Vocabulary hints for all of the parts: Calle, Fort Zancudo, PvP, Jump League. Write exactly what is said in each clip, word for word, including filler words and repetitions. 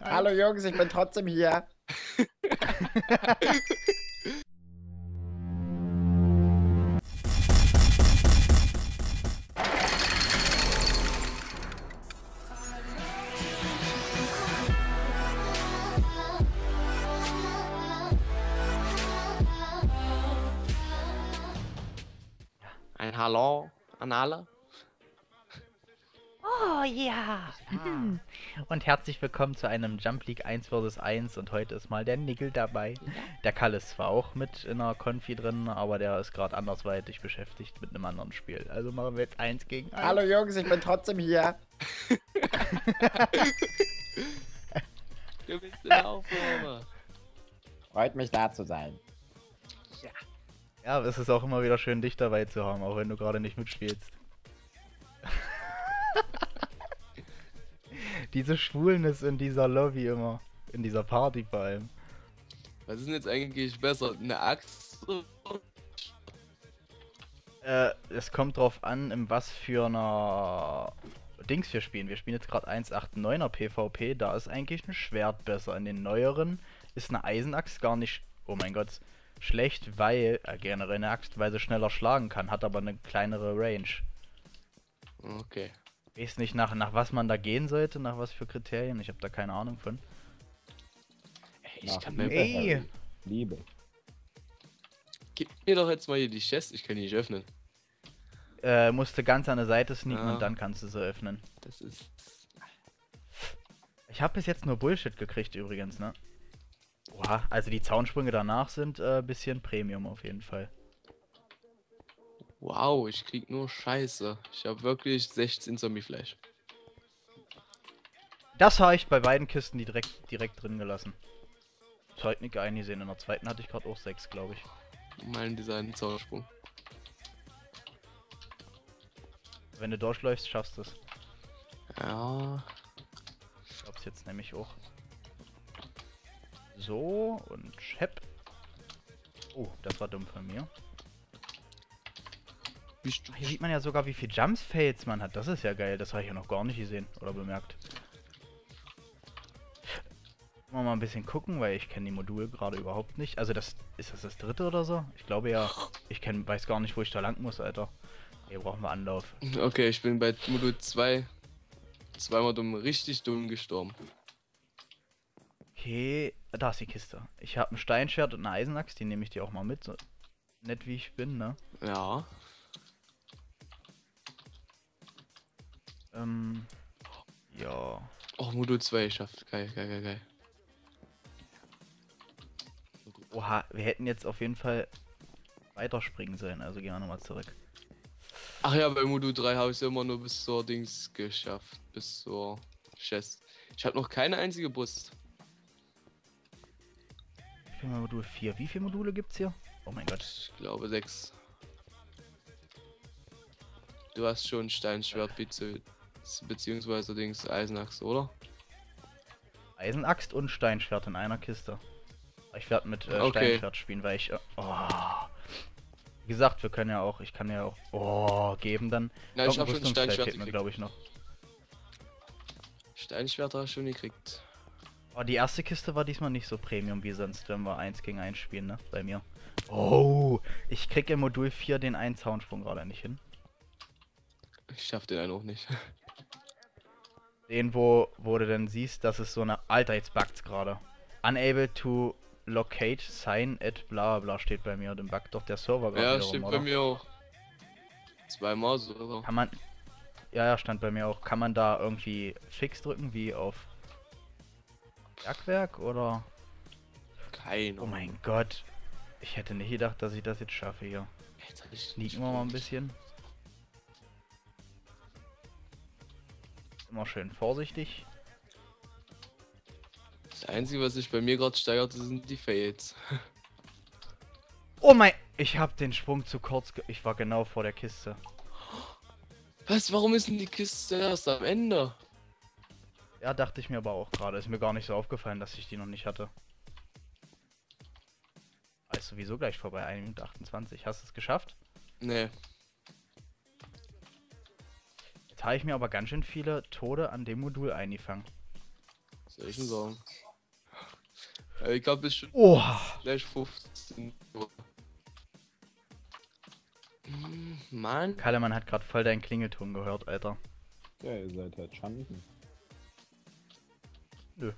Hallo Jungs, ich bin trotzdem hier. Ein Hallo an alle. Oh ja! Yeah. Und herzlich willkommen zu einem Jump League eins gegen eins und heute ist mal der Nickel dabei. Der Kalle ist zwar auch mit in der Konfi drin, aber der ist gerade andersweitig beschäftigt mit einem anderen Spiel. Also machen wir jetzt eins gegen eins. Hallo Jungs, ich bin trotzdem hier. Du bist in der Aufnahme. Freut mich da zu sein. Ja. Ja, es ist auch immer wieder schön, dich dabei zu haben, auch wenn du gerade nicht mitspielst. Diese Schwulnis in dieser Lobby immer. In dieser Party vor allem. Was ist denn jetzt eigentlich besser? Eine Axt? Äh, es kommt drauf an, in was für einer Dings wir spielen. Wir spielen jetzt gerade eins acht neuner PvP. Da ist eigentlich ein Schwert besser. In den neueren ist eine Eisenaxt gar nicht, oh mein Gott, schlecht, weil, äh, generell eine Axt, weil sie schneller schlagen kann, hat aber eine kleinere Range. Okay. Ich weiß nicht, nach, nach was man da gehen sollte, nach was für Kriterien. Ich habe da keine Ahnung von. Ey, ich nach kann mir... Ey! Liebe. Gib mir doch jetzt mal hier die Chest, ich kann die nicht öffnen. Äh, musst du ganz an der Seite sneaken ah. und dann kannst du sie öffnen. Das ist... Ich habe bis jetzt nur Bullshit gekriegt übrigens, ne? Oha, also die Zaunsprünge danach sind ein äh, bisschen Premium auf jeden Fall. Wow, ich krieg nur Scheiße. Ich habe wirklich sechzehn Zombiefleisch. Das habe ich bei beiden Kisten die direkt, direkt drin gelassen. Zeug nicht eingesehen. In der zweiten hatte ich gerade auch sechs, glaube ich. Mal in diesen Zaubersprung. Wenn du durchläufst, schaffst du es. Ja. Ich glaube es jetzt nämlich auch. So und hepp. Oh, das war dumm von mir. Ach, hier sieht man ja sogar, wie viel Jumps Fails man hat. Das ist ja geil. Das habe ich ja noch gar nicht gesehen oder bemerkt. Mal, mal ein bisschen gucken, weil ich kenne die Module gerade überhaupt nicht. Also das ist das das dritte oder so? Ich glaube ja. Ich kenn, weiß gar nicht, wo ich da lang muss, Alter. Hier brauchen wir Anlauf. Okay, ich bin bei Modul zwei zweimal dumm, richtig dumm gestorben. Okay, da ist die Kiste. Ich habe ein Steinschwert und eine Eisenaxt. Die nehme ich dir auch mal mit. So nett wie ich bin, ne? Ja. Ähm, ja. Oh, Modul zwei geschafft. Geil, geil, geil, geil. Oha, wir hätten jetzt auf jeden Fall weiterspringen sollen, also gehen wir nochmal zurück. Ach ja, bei Modul drei habe ich es immer nur bis zur Dings geschafft. Bis zur Chest. Ich habe noch keine einzige Brust. Ich bin bei Modul vier. Wie viele Module gibt's hier? Oh mein Gott. Ich glaube sechs. Du hast schon Steinschwert, beziehungsweise Dings Eisenaxt, oder? Eisenaxt und Steinschwert in einer Kiste. Ich werde mit äh, okay. Steinschwert spielen, weil ich... Äh, oh. Wie gesagt, wir können ja auch... Ich kann ja auch... Oh, geben dann... Nein, ich habe schon Steinschwert gekriegt, glaube ich, noch. Steinschwert habe ich schon gekriegt. Oh, die erste Kiste war diesmal nicht so Premium wie sonst, wenn wir eins gegen eins spielen, ne? Bei mir. Oh, ich krieg im Modul vier den einen Zaunsprung gerade nicht hin. Ich schaff den einen auch nicht. Den, wo, wo du dann siehst, dass es so eine... Alter, jetzt bugt's gerade. Unable to locate sign at bla bla steht bei mir. Dann buggt doch der Server gerade. Ja, steht rum, bei oder? Mir auch. Zweimal so. Kann man... Ja, ja, stand bei mir auch. Kann man da irgendwie fix drücken, wie auf... Bergwerk, oder...? Keine. Oh mein Gott. Ich hätte nicht gedacht, dass ich das jetzt schaffe hier. Sneaken wir mal ein bisschen. Immer schön vorsichtig. Das einzige, was sich bei mir gerade steigert, sind die Fails. Oh mein... Ich habe den Sprung zu kurz ge... Ich war genau vor der Kiste. Was? Warum ist denn die Kiste erst am Ende? Ja, dachte ich mir aber auch gerade. Ist mir gar nicht so aufgefallen, dass ich die noch nicht hatte. Ist sowieso gleich vorbei. eine Minute achtundzwanzig. Hast du es geschafft? Nee. Habe ich mir aber ganz schön viele Tode an dem Modul eingefangen. Soll ich denn sagen? Ich glaube, das ist schon Oha. Vielleicht fünfzehn Uhr. Mann. Kallemann hat gerade voll deinen Klingelton gehört, Alter. Ja, ihr seid halt Schanden. Nö.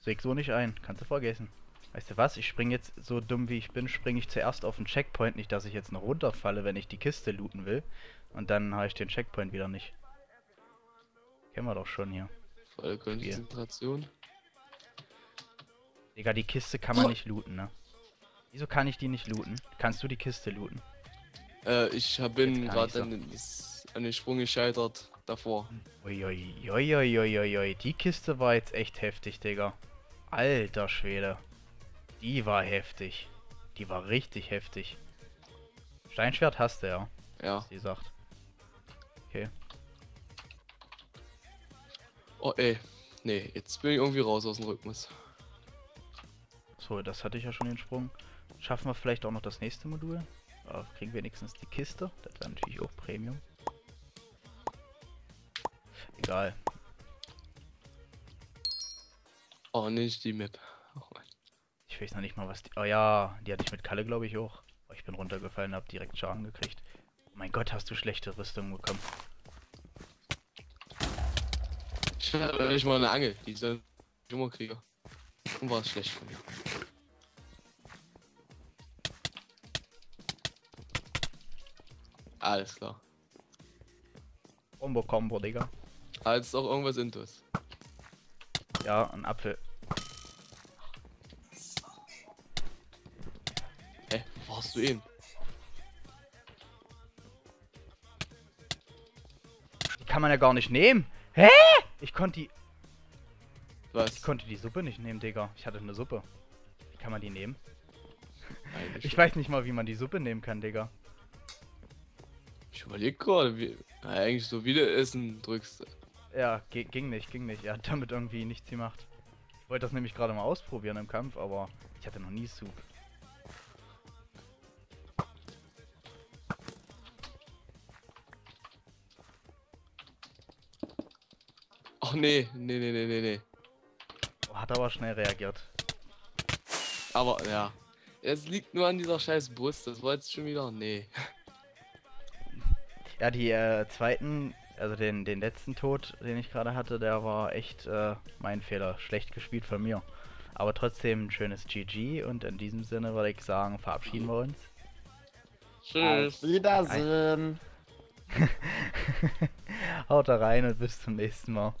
Säg so nicht ein, kannst du vergessen. Weißt du was, ich spring jetzt, so dumm wie ich bin, springe ich zuerst auf den Checkpoint, nicht dass ich jetzt noch runterfalle, wenn ich die Kiste looten will. Und dann habe ich den Checkpoint wieder nicht. Kennen wir doch schon hier. Volle Konzentration. Digga, die Kiste kann man oh. nicht looten, ne? Wieso kann ich die nicht looten? Kannst du die Kiste looten? Äh, ich bin gerade so. an, an den Sprung gescheitert davor. Uiuiuiuiuiui, die Kiste war jetzt echt heftig, Digga. Alter Schwede. Die war heftig. Die war richtig heftig. Steinschwert hast du ja. Ja. Was sie sagt. Okay. Oh ey. Nee, jetzt bin ich irgendwie raus aus dem Rhythmus. So, das hatte ich ja schon den Sprung. Schaffen wir vielleicht auch noch das nächste Modul? Da kriegen wir wenigstens die Kiste. Das wäre natürlich auch Premium. Egal. Oh, nicht die Map. Oh, ich weiß noch nicht mal, was die... Oh ja, die hatte ich mit Kalle, glaube ich, auch. Oh, ich bin runtergefallen, habe direkt Schaden gekriegt. Oh mein Gott, hast du schlechte Rüstung bekommen. Ich habe nicht mal eine Angel, die soll ich immer kriegen. Und war es schlecht von mir. Alles klar. Combo, Combo, Digga. Ah, jetzt ist auch irgendwas intus. Ja, ein Apfel. Hä, hey, wo warst du eben? Die kann man ja gar nicht nehmen. Hä? Ich konnte die... Was? Ich konnte die Suppe nicht nehmen, Digga. Ich hatte eine Suppe. Wie kann man die nehmen? Eigentlich ich schon. Weiß nicht mal, wie man die Suppe nehmen kann, Digga. Ich überleg gerade, wie... Na, eigentlich so wieder essen drückst. Ja, ging nicht, ging nicht. Er hat damit irgendwie nichts gemacht. Ich wollte das nämlich gerade mal ausprobieren im Kampf, aber ich hatte noch nie Soup. Och nee, nee, nee, nee, nee, nee. Oh, hat aber schnell reagiert. Aber ja. Es liegt nur an dieser scheiß Brust, das war jetzt schon wieder. Nee. Ja, die äh, zweiten, also den, den letzten Tod, den ich gerade hatte, der war echt äh, mein Fehler. Schlecht gespielt von mir. Aber trotzdem ein schönes G G und in diesem Sinne würde ich sagen, verabschieden wir uns. Tschüss. Auf Wiedersehen. Haut da rein und bis zum nächsten Mal.